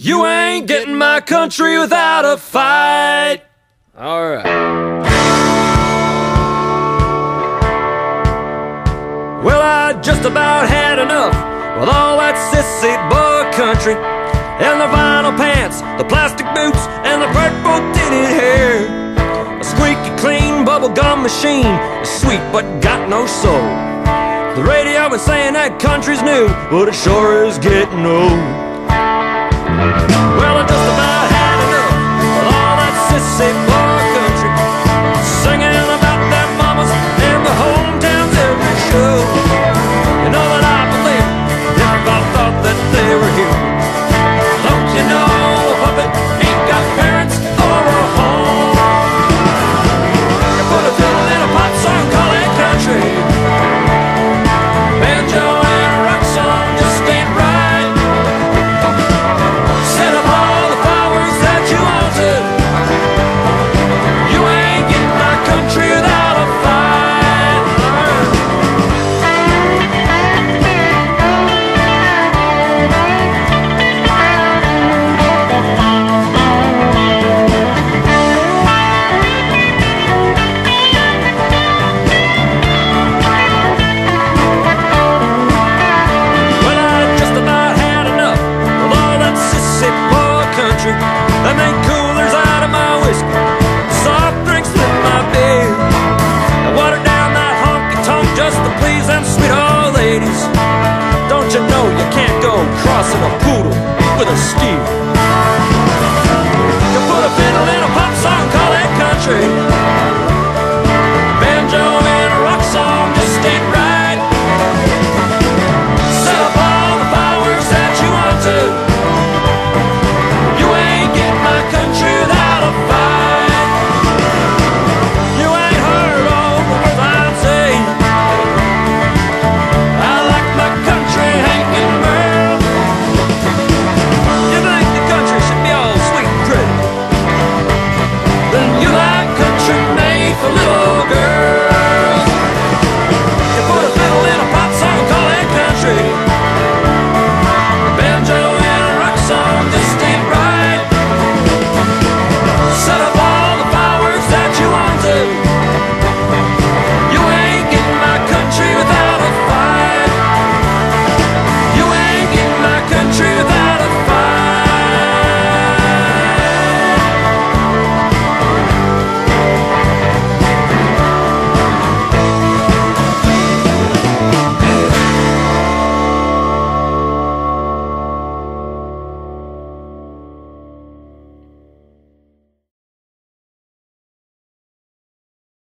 You ain't getting my country without a fight. All right. Well, I just about had enough with all that sissy boy country and the vinyl pants, the plastic boots, and the purple tinted hair. A squeaky clean bubblegum machine is sweet but got no soul. The radio been saying that country's new, but it sure is getting old. Well, I just about had enough with all that sissy boy country, singing about their mamas and the hometowns every show. You know that I believe everybody thought that they were here. Don't you know a puppet ain't got parents or a home? You put a fiddle in a pop song, call it country. Banjo and a rock song just ain't right. I made coolers out of my whiskey, soft drinks with my beer. I watered down that honky-tonk just to please them sweet old ladies. Don't you know you can't go crossing a poodle with a steer?